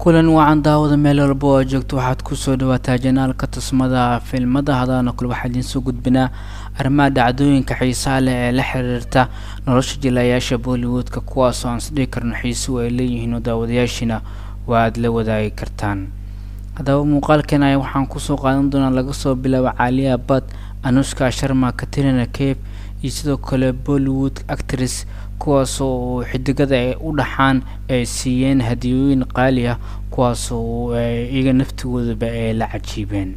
kulan wacan daawada meel walba oo joogto waxaad ku soo dhawaataa janaalka tasmada filmada hadana kullu waxa idin soo gudbinaa arrimaha dhacdooyinka xiisaha leh ee la xiriirta nolosha jilayaasha Bollywoodka kuwaas oo aan sidii karno xiiso ay leeyihiin daawadayaashina waad la wadaagi kartaan hadaba muuqaalkan ay waxaan ku soo qaadan doonaa laga soo bilaabo Alia Bhatt Anushka Sharma Katrina Kaif iyo sidoo kale Bollywood actress kuwaasoo xidigada ay u dhaxaan ay siiyeen hadiyooyin qaali ah kuwaasoo iga naftigoodaba ay la cajiibeen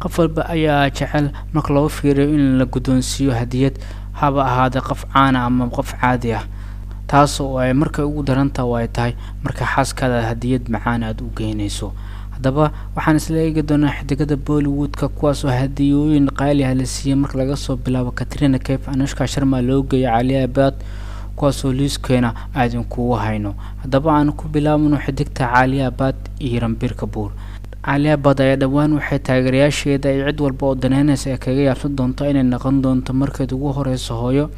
qofalba ayaa jecel marka loo fiiriyo in la gudoonsiyo hadiyad haba ahaada qof caan ah ama qof caadi ah taasoo ay markay ugu daranta way tahay marka xaaskaada hadiyad macaan aad u geynayso hadaba waxaan isla eegi doonaa xidigada Bollywoodka kuwaasoo hadiyooyin qaali ah la siiyay marka laga soo bilaabo Katrina Kaif Anushka Sharma loo geeyay Alia Bhatt kuwaasoo liiskeenna aadin kugu hayno hadaba aan ku bilaabno xidigta Alia Bhatt iyo Ranbir Kapoor Alia Bhatt ayaa dhawaan waxay taageerayaasheeda ay cid walba oo daneynaysa kaga yaabsan doonto inay noqon doonto markay ugu horeyso hooyo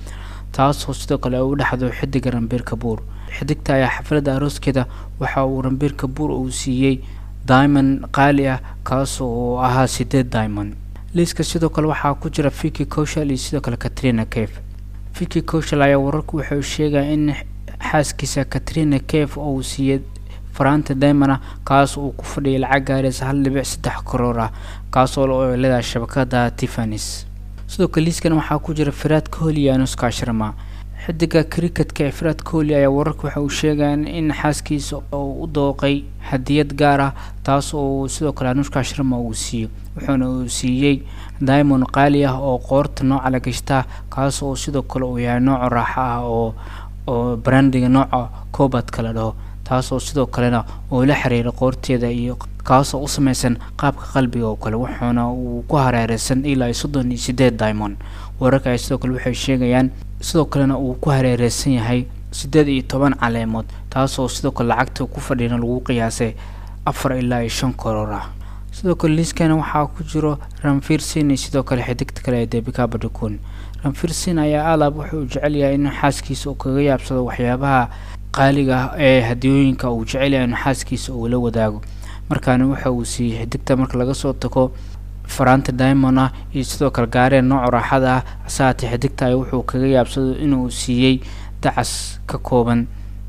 taasoo sidoo kale u dhaxdo xidigga Ranbir Kapoor xidigta ayaa xafladda arooskeeda waxa uu Ranbir Kapoor uu siiyay Diamond قالية كاسو أها سيدة دايمون ليس كسيدو كل واحد كجرا فيكي كوشال يسيدو كل كاترينا كيف فيكي كوشال يورك وحوشيجا إن حاسكيسا كاترينا كيف أو سيد فرانت دايمونا كاسو كفر العجارس هل بيعس تحكرورا كاسو لدى الشبكة دا تيفانيس سيدو كليس كان واحد كجرا فرات كوليا Anushka Sharma حدقة كريكت كافرات كوليا يورك وحوشيجا إن حاسكيس أو دوقي حديت جارة تاسو سلوك Anushka Sharma وسي وحنا وسيي دايمون قالية أو قرط نوع على كشتا كاسو سلوك ويا نوع راحة أو براندي نوع كوبات كله تاسو سلوك لنا ولحري القرط يداي كاسو أسمسن قاب قلبي أو كل وحنا وكهر رسن إلى يصدني سداد دايمون وركع سلوك الوحشيجيان سلوك لنا وكهر رسن يهاي سداد يتوان علامات تاسو سدوك العقد وكفرنا الوقياسة أفر إلا يشون كرورة سدوك الليس كان وحاق جرو Ranveer Singh سدوك الحديقة كلايدة بكابر دكون Ranveer Singh يا آلا بوحو جعليا إنو حاسكي سوك غياب صدو وحيابها قاليقا هديوينكا وجعليا إنو حاسكي سوك لو داقو مركان وحو سي حديقة مرك لغا صوتكو فرانت دايمونا سدوك القارين نوع راحة ساعتي حديقة وحو كغياب صدو إنو سيي دعس ككوبن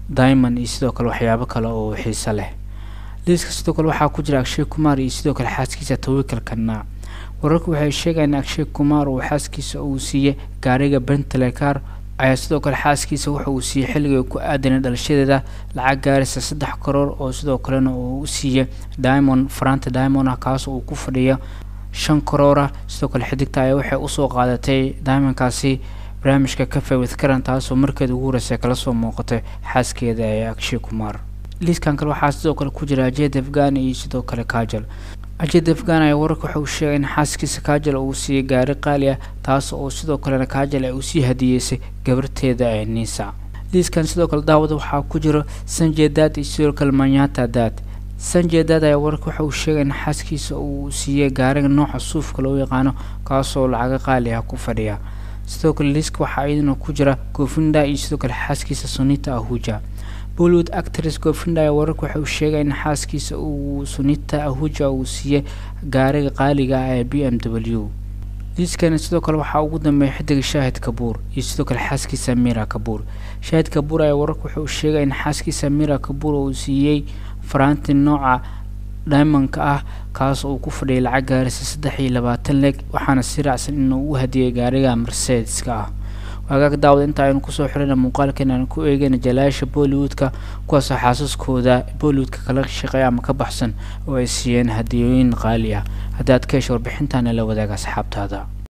دايما يسدوك الوحيابة كلا أو حيسة له ليس كسدوك الوحا كجر أكشي كمار يسدوك الحاسكيسة تويكل كنا وركو هاي الشيء أن أكشي كمار وحاسكيسة أوسية كاريجا بنت لكار أي سدوك الحاسكيسة وحوسية حلقة وكأدنى دلشيدة ده العجارس صدح قرار أو سدوك لنا أوسية دايمون فرانت دايمون عكاس وكفرية شن قرارة سدوك الحديق تاعي وحي أسوق على تي دايمون كاسي برامجka kafe wadkaran taas oo markada ugu horeysay kala soo muuqatay xaaskeeda ee Akshay Kumar liiskan kale waxa sidoo kale ku jira Ajay Devgan iyo sidoo kale Kajal Ajay Devgan ayaa warka wuxuu sheegay in xaaskiisa Kajal uu siiyay gaari qaali ah taas oo sidoo kale Kajal ay u sii hadiyeysay gabarteeda ee Nisa liiskan sidoo kale daawada waxa ku jira Sanjay Dutt iyo sidoo kale Manyata Dutt Sanjay Dutt ayaa warka wuxuu sheegay in xaaskiisa uu siiyay gaariga nooca suufka loo yaqaan kaas oo lacag qaali ah ku fadhiya سدوك الليسك وحايدنا كجرا كوفندا يسدوك الحاسكيسة سونيتا أهوجا بولود أكترس كوفندا يورك وحوشيغا إن حاسكيسة سونيتا أهوجا وسيا غارق قاليقا بي ام دبليو ليسكا نسدوك الوحاودا ما يحدق شاهد كابور يسدوك الحاسكيسة ميرا كابور شاهد كابور يورك وحوشيغا إن حاسكيسة ميرا كابور وسيا فرانت النوع دايمونك كاس او كفري العجارس 320 لك waxaana si raacsan inuu u hadiyay gaariga Mercedes ka waaga daawad inta aynu ku soo xirana muuqaalkan aan ku eegayna jalaasha Bollywoodka kuwaas xasuuskooda Bollywoodka kala shaqeeya ama ka baxsan oo ay siiyeen hadiyooyin qaali ah hadaad ka hesho warbixintan la wadaaga asxaabtaada